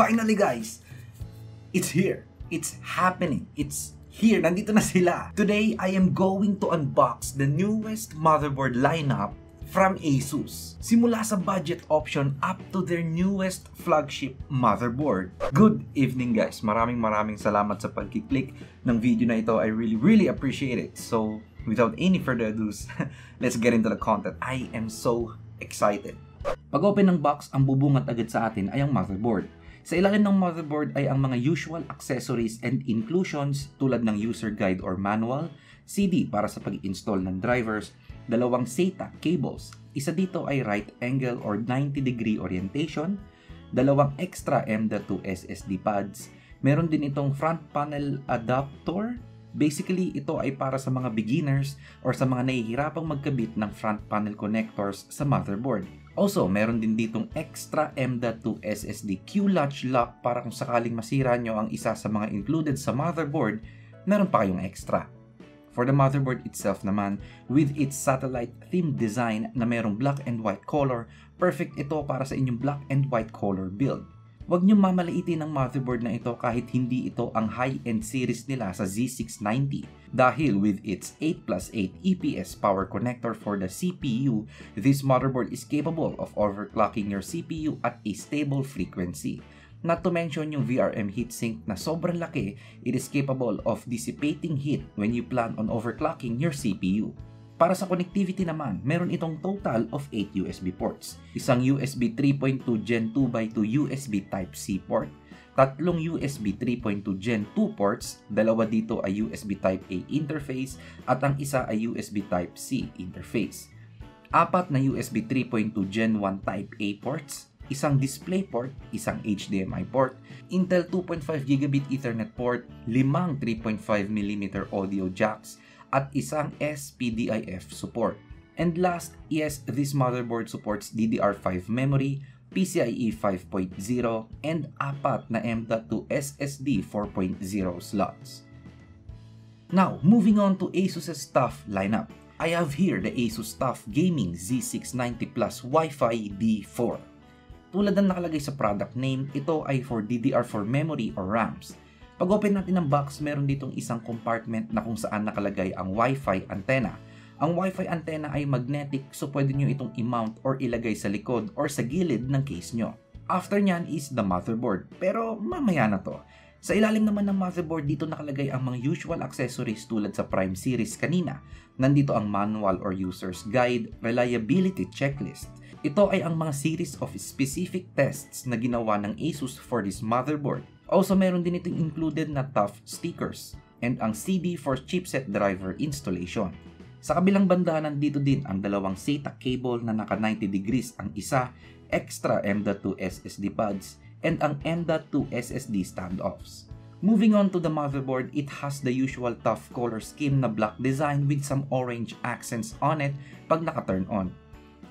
Finally guys, it's here. It's happening. It's here. Nandito na sila. Today, I am going to unbox the newest motherboard lineup from ASUS. Simula sa budget option up to their newest flagship motherboard. Good evening guys. Maraming salamat sa pagkiklik ng video na ito. I really appreciate it. So, without any further ado, let's get into the content. I am so excited. Pag-open ng box, ang bubungat agad sa atin ay ang motherboard. Sa ilalim ng motherboard ay ang mga usual accessories and inclusions tulad ng user guide or manual, CD para sa pag-install ng drivers, dalawang SATA cables, isa dito ay right angle or 90 degree orientation, dalawang extra M.2 SSD pads, meron din itong front panel adapter. Basically, ito ay para sa mga beginners or sa mga nahihirapang magkabit ng front panel connectors sa motherboard. Also, meron din ditong extra M.2 SSD Q-latch lock para kung sakaling masira nyo ang isa sa mga included sa motherboard, meron pa kayong extra. For the motherboard itself naman, with its satellite theme design na merong black and white color, perfect ito para sa inyong black and white color build. Huwag niyong mamalaitin ang motherboard na ito kahit hindi ito ang high-end series nila sa Z690 dahil with its 8+8 EPS power connector for the CPU, this motherboard is capable of overclocking your CPU at a stable frequency. Not to mention yung VRM heatsink na sobrang laki, it is capable of dissipating heat when you plan on overclocking your CPU. Para sa connectivity naman, meron itong total of 8 USB ports. Isang USB 3.2 Gen 2x2 USB Type-C port, tatlong USB 3.2 Gen 2 ports, dalawa dito ay USB Type-A interface at ang isa ay USB Type-C interface. Apat na USB 3.2 Gen 1 Type-A ports, isang DisplayPort, isang HDMI port, Intel 2.5GB Ethernet port, limang 3.5mm audio jacks, at isang SPDIF support. And last, yes, this motherboard supports DDR5 memory, PCIe 5.0, and apat na M.2 SSD 4.0 slots. Now, moving on to ASUS's TUF lineup. I have here the ASUS TUF Gaming Z690 Plus Wi-Fi D4. Tulad ng nakalagay sa product name, ito ay for DDR4 memory or RAMs. Pag-open natin ang box, meron ditong isang compartment na kung saan nakalagay ang Wi-Fi antenna. Ang Wi-Fi antenna ay magnetic so pwede nyo itong i-mount or ilagay sa likod or sa gilid ng case nyo. After nyan is the motherboard, pero mamaya na to. Sa ilalim naman ng motherboard, dito nakalagay ang mga usual accessories tulad sa Prime series kanina. Nandito ang manual or user's guide, reliability checklist. Ito ay ang mga series of specific tests na ginawa ng ASUS for this motherboard. Also, meron din itong included na TUF stickers and ang CD for chipset driver installation. Sa kabilang banda, nandito din ang dalawang SATA cable na naka 90 degrees ang isa, extra M.2 SSD pads, and ang M.2 SSD standoffs. Moving on to the motherboard, it has the usual TUF color scheme na black design with some orange accents on it pag naka-turn on.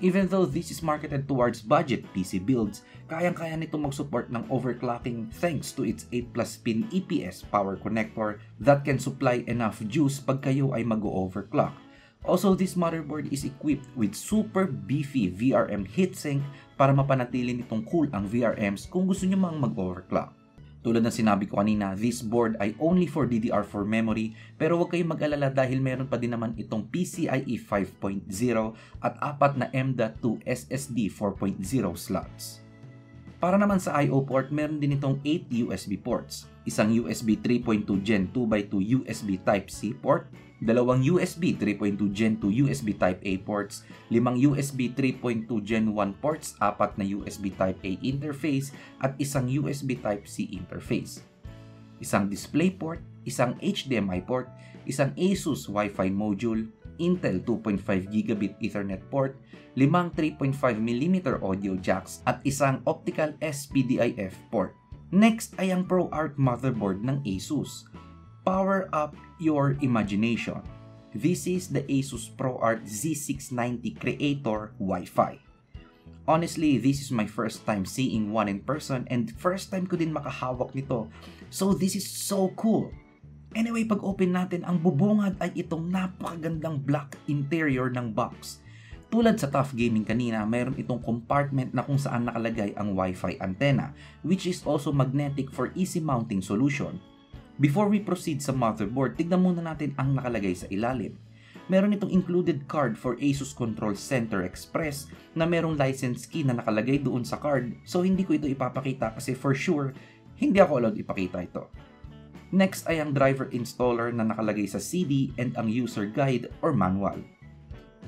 Even though this is marketed towards budget PC builds, kayang-kaya nito mag-support ng overclocking thanks to its 8+-pin EPS power connector that can supply enough juice pag kayo ay mag-overclock. Also, this motherboard is equipped with super beefy VRM heatsink para mapanatili nitong cool ang VRMs kung gusto nyo mang mag-overclock. Tulad ng sinabi ko kanina, this board ay only for DDR4 memory pero huwag kayong mag-alala dahil meron pa din naman itong PCIe 5.0 at apat na M.2 SSD 4.0 slots. Para naman sa I/O port, meron din itong 8 USB ports, isang USB 3.2 Gen 2x2 USB Type-C port, dalawang USB 3.2 Gen 2 USB Type-A ports, limang USB 3.2 Gen 1 ports, apat na USB Type-A interface, at isang USB Type-C interface. Isang DisplayPort, isang HDMI port, isang ASUS Wi-Fi module, Intel 2.5GB Ethernet port, limang 3.5mm audio jacks, at isang optical SPDIF port. Next ay ang ProArt motherboard ng ASUS. Power up your imagination. This is the ASUS ProArt Z690 Creator Wi-Fi. Honestly, this is my first time seeing one in person and first time ko din makahawak nito. So this is so cool. Anyway, pag open natin, ang bubungad ay itong napakagandang black interior ng box. Tulad sa TUF Gaming kanina, meron itong compartment na kung saan nakalagay ang Wi-Fi antenna, which is also magnetic for easy mounting solution. Before we proceed sa motherboard, tignan muna natin ang nakalagay sa ilalim. Meron itong included card for ASUS Control Center Express na merong license key na nakalagay doon sa card, so hindi ko ito ipapakita kasi for sure, hindi ako allowed ipakita ito. Next ay ang driver installer na nakalagay sa CD and ang user guide or manual.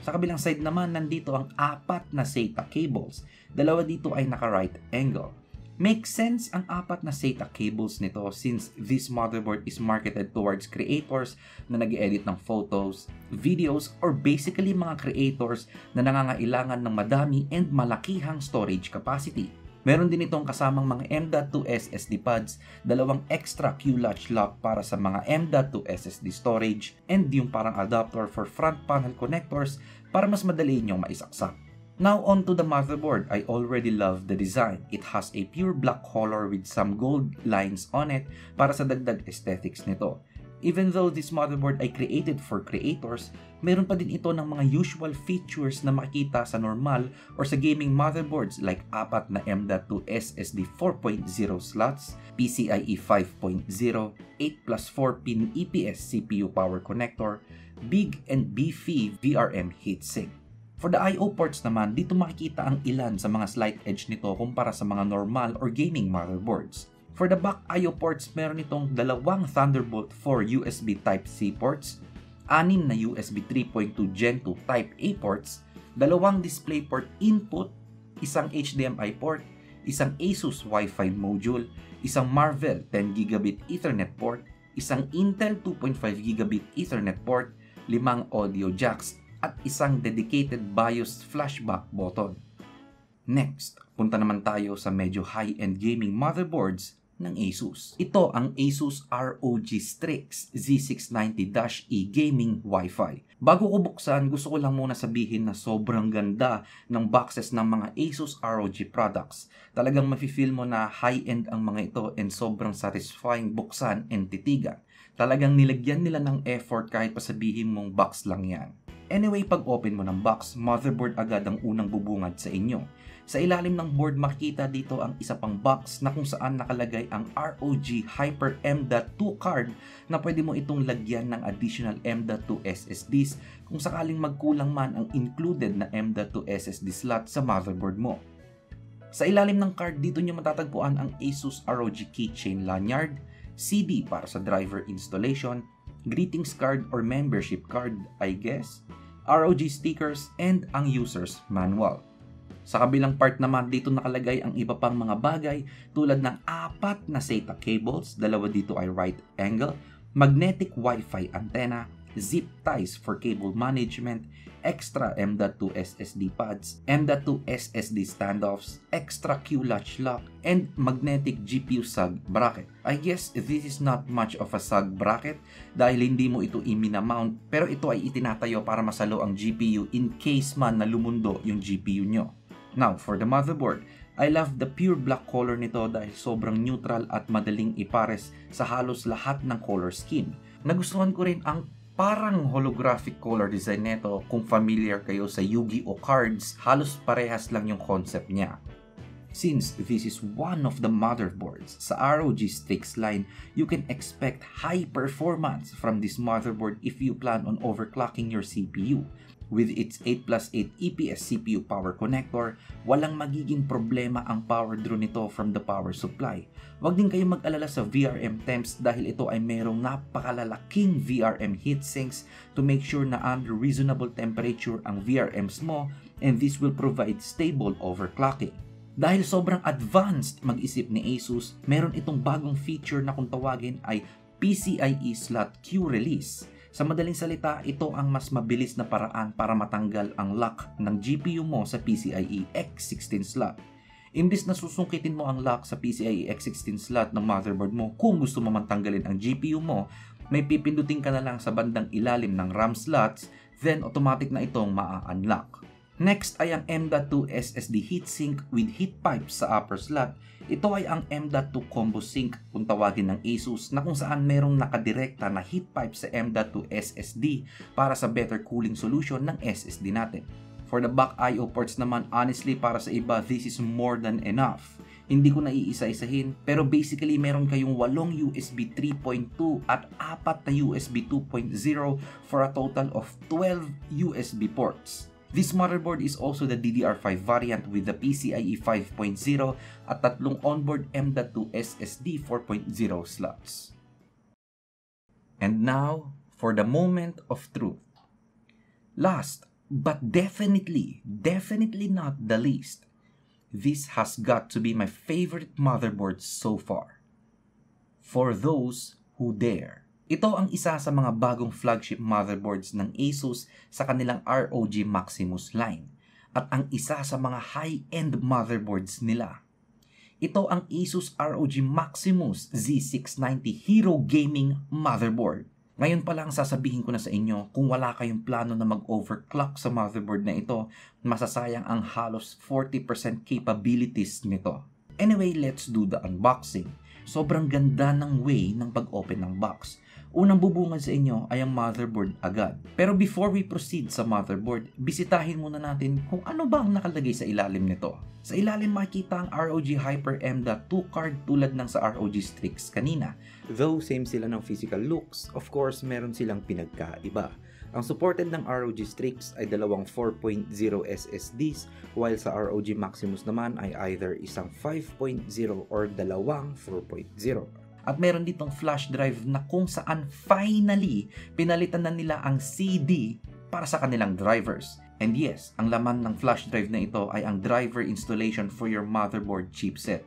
Sa kabilang side naman, nandito ang apat na SATA cables. Dalawa dito ay naka-right angle. Makes sense ang apat na SATA cables nito since this motherboard is marketed towards creators na nag-edit ng photos, videos, or basically mga creators na nangangailangan ng madami and malakihang storage capacity. Meron din itong kasamang mga M.2 SSD pads, dalawang extra Q-latch lock para sa mga M.2 SSD storage, and yung parang adapter for front panel connectors para mas madali niyong maisaksak. Now on to the motherboard, I already love the design. It has a pure black color with some gold lines on it para sa dagdag aesthetics nito. Even though this motherboard ay created for creators, meron pa din ito ng mga usual features na makikita sa normal or sa gaming motherboards like apat na M.2 SSD 4.0 slots, PCIe 5.0, 8+4 pin EPS CPU power connector, big and beefy VRM heatsink. For the I/O ports naman, dito makikita ang ilan sa mga slight edge nito kumpara sa mga normal or gaming motherboards. For the back I/O ports, meron itong dalawang Thunderbolt 4 USB Type-C ports, anim na USB 3.2 Gen 2 Type-A ports, dalawang DisplayPort input, isang HDMI port, isang ASUS Wi-Fi module, isang Marvel 10GB Ethernet port, isang Intel 2.5GB Ethernet port, limang audio jacks, at isang dedicated BIOS flashback button. Next, punta naman tayo sa medyo high-end gaming motherboards ng ASUS. Ito ang ASUS ROG Strix Z690-E Gaming WiFi. Bago ko buksan, gusto ko lang muna sabihin na sobrang ganda ng boxes ng mga ASUS ROG products. Talagang mafe-feel mo na high-end ang mga ito and sobrang satisfying buksan and titigan. Talagang nilagyan nila ng effort kahit pasabihin mong box lang yan. Anyway, pag open mo ng box, motherboard agad ang unang bubungad sa inyo. Sa ilalim ng board, makita dito ang isa pang box na kung saan nakalagay ang ROG Hyper M.2 card na pwede mo itong lagyan ng additional M.2 SSDs kung sakaling magkulang man ang included na M.2 SSD slot sa motherboard mo. Sa ilalim ng card, dito nyo matatagpuan ang ASUS ROG Keychain Lanyard, CD para sa driver installation, greetings card or membership card, I guess, ROG stickers, and ang user's manual. Sa kabilang part naman, dito nakalagay ang iba pang mga bagay tulad ng apat na SATA cables, dalawa dito ay right angle, magnetic Wi-Fi antenna, zip ties for cable management, extra M.2 SSD pads, M.2 SSD standoffs, extra Q-latch lock, and magnetic GPU sag bracket. I guess this is not much of a sag bracket dahil hindi mo ito iminamount, pero ito ay itinatayo para masalo ang GPU in case man na lumundo yung GPU nyo. Now, for the motherboard, I love the pure black color nito dahil sobrang neutral at madaling ipares sa halos lahat ng color scheme. Nagustuhan ko rin ang parang holographic color design nito. Kung familiar kayo sa Yu-Gi-Oh cards, halos parehas lang yung concept niya. Since this is one of the motherboards sa ROG Strix line, you can expect high performance from this motherboard if you plan on overclocking your CPU. With its 8+8 EPS CPU power connector, walang magiging problema ang power draw nito from the power supply. Huwag din kayong mag-alala sa VRM temps dahil ito ay merong napakalalaking VRM heatsinks to make sure na under reasonable temperature ang VRMs mo, and this will provide stable overclocking. Dahil sobrang advanced mag-isip ni ASUS, meron itong bagong feature na kung tawagin ay PCIe slot Q release. Sa madaling salita, ito ang mas mabilis na paraan para matanggal ang lock ng GPU mo sa PCIe X16 slot. Imbis na susungkitin mo ang lock sa PCIe X16 slot ng motherboard mo, kung gusto mo matanggalin ang GPU mo, may pipindutin ka na lang sa bandang ilalim ng RAM slots, then automatic na itong maa-unlock. Next ay ang M.2 SSD heatsink with heat pipe sa upper slot. Ito ay ang M.2 combo sink kung tawagin ng ASUS na kung saan merong nakadirekta na heat pipe sa M.2 SSD para sa better cooling solution ng SSD natin. For the back I/O ports naman, honestly para sa iba, this is more than enough. Hindi ko na iisa-isahin, pero basically meron kayong 8 USB 3.2 at 4 na USB 2.0 for a total of 12 USB ports. This motherboard is also the DDR5 variant with the PCIe 5.0 at 3 onboard M.2 SSD 4.0 slots. And now, for the moment of truth. Last, but definitely not the least, this has got to be my favorite motherboard so far. For those who dare. Ito ang isa sa mga bagong flagship motherboards ng ASUS sa kanilang ROG Maximus line at ang isa sa mga high-end motherboards nila. Ito ang ASUS ROG Maximus Z690 Hero Gaming motherboard. Ngayon pa lang sasabihin ko na sa inyo, kung wala kayong plano na mag-overclock sa motherboard na ito, masasayang ang halos 40% capabilities nito. Anyway, let's do the unboxing. Sobrang ganda ng way ng pag-open ng box. Unang bubungan sa inyo ay ang motherboard agad. Pero before we proceed sa motherboard, bisitahin muna natin kung ano ba ang nakalagay sa ilalim nito. Sa ilalim makikita ang ROG Hyper M.2 card tulad ng sa ROG Strix kanina. Though same sila ng physical looks, of course meron silang pinagkaiba. Ang supported ng ROG Strix ay dalawang 4.0 SSDs while sa ROG Maximus naman ay either isang 5.0 or dalawang 4.0. At meron ditong flash drive na kung saan finally pinalitan na nila ang CD para sa kanilang drivers. And yes, ang laman ng flash drive na ito ay ang driver installation for your motherboard chipset.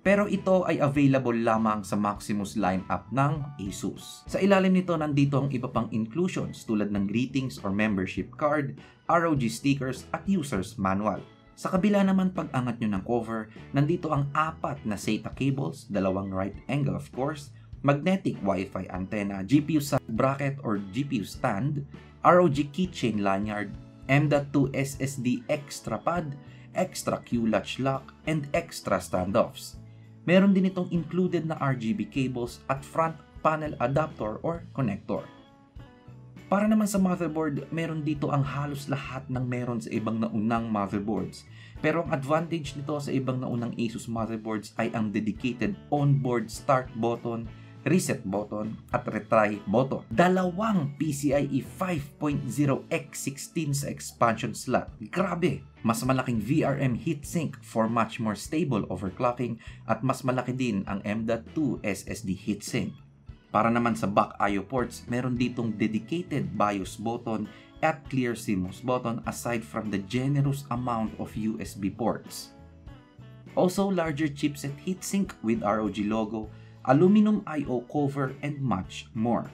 Pero ito ay available lamang sa Maximus lineup ng ASUS. Sa ilalim nito nandito ang iba pang inclusions tulad ng greetings or membership card, ROG stickers at user's manual. Sa kabila naman pag-angat nyo ng cover, nandito ang 4 na SATA cables, 2 right angle of course, magnetic Wi-Fi antenna, GPU bracket or GPU stand, ROG keychain lanyard, M.2 SSD extra pad, extra Q-latch lock, and extra standoffs. Meron din itong included na RGB cables at front panel adapter or connector. Para naman sa motherboard, meron dito ang halos lahat ng meron sa ibang naunang motherboards. Pero ang advantage nito sa ibang naunang ASUS motherboards ay ang dedicated onboard start button, reset button, at retry button. 2 PCIe 5.0x16 sa expansion slot. Grabe! Mas malaking VRM heatsink for much more stable overclocking at mas malaki din ang M.2 SSD heatsink. Para naman sa back I/O ports, meron ditong dedicated BIOS button at clear CMOS button aside from the generous amount of USB ports. Also, larger chipset heatsink with ROG logo, aluminum I/O cover, and much more.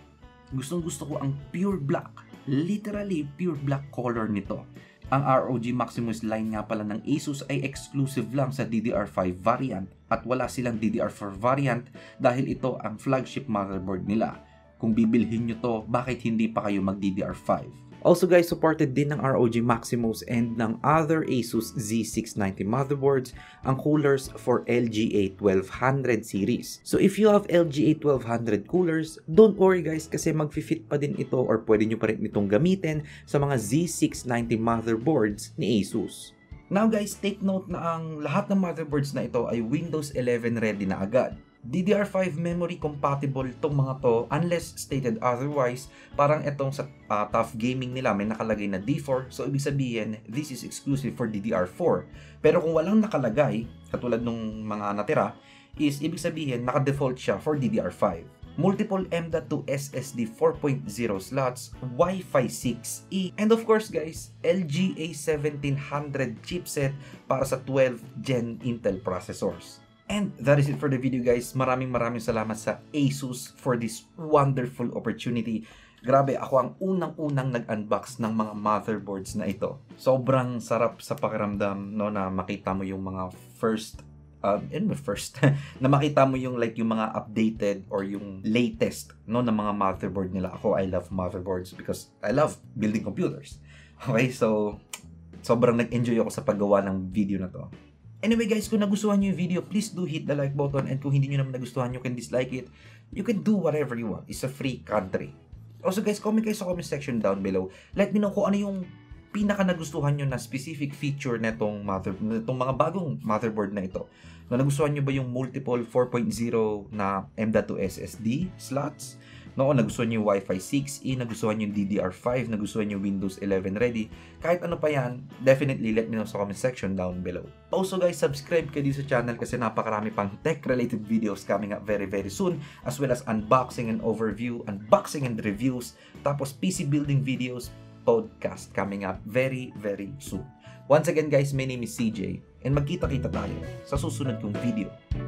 Gustong-gusto ko ang pure black, literally pure black color nito. Ang ROG Maximus line nga pala ng ASUS ay exclusive lang sa DDR5 variant at wala silang DDR4 variant dahil ito ang flagship motherboard nila. Kung bibilhin nyo to, bakit hindi pa kayo mag DDR5? Also guys, supported din ng ROG Maximus and ng other ASUS Z690 motherboards ang coolers for LGA 1200 series. So if you have LGA 1200 coolers, don't worry guys kasi mag-fit pa din ito or pwede nyo pa rin itong gamitin sa mga Z690 motherboards ni ASUS. Now guys, take note na ang lahat ng motherboards na ito ay Windows 11 ready na agad. DDR5 memory compatible itong mga to unless stated otherwise. Parang itong sa TUF Gaming nila may nakalagay na D4, so ibig sabihin this is exclusive for DDR4. Pero kung walang nakalagay, katulad nung mga natira, is ibig sabihin naka-default siya for DDR5. Multiple M.2 SSD 4.0 slots, Wi-Fi 6E, and of course guys, LGA 1700 chipset para sa 12th Gen Intel processors. And that is it for the video guys. Maraming salamat sa ASUS for this wonderful opportunity. Grabe, ako ang unang-unang nag-unbox ng mga motherboards na ito. Sobrang sarap sa pakiramdam no, na makita mo yung mga na makita mo yung like yung mga updated or yung latest no, ng mga motherboard nila. Ako, I love motherboards because I love building computers. Okay, so sobrang nag-enjoy ako sa paggawa ng video na to. Anyway guys, kung nagustuhan nyo yung video, please do hit the like button, and kung hindi nyo naman nagustuhan, you can dislike it. You can do whatever you want. It's a free country. Also guys, comment kayo sa comment section down below. Let me know kung ano yung pinaka nagustuhan nyo na specific feature netong mga bagong motherboard na ito? No, nagustuhan nyo ba yung multiple 4.0 na M.2 SSD slots? No, nagustuhan nyo yung Wi-Fi 6E, nagustuhan nyo yung DDR5, nagustuhan nyo yung Windows 11 ready? Kahit ano pa yan, definitely let me know sa comment section down below. Also guys, subscribe kayo dito sa channel kasi napakarami pang tech-related videos coming up very soon, as well as unboxing and overview, unboxing and reviews, tapos PC building videos, podcast coming up very soon. Once again guys, my name is CJ and magkita-kita tayo sa susunod kong video.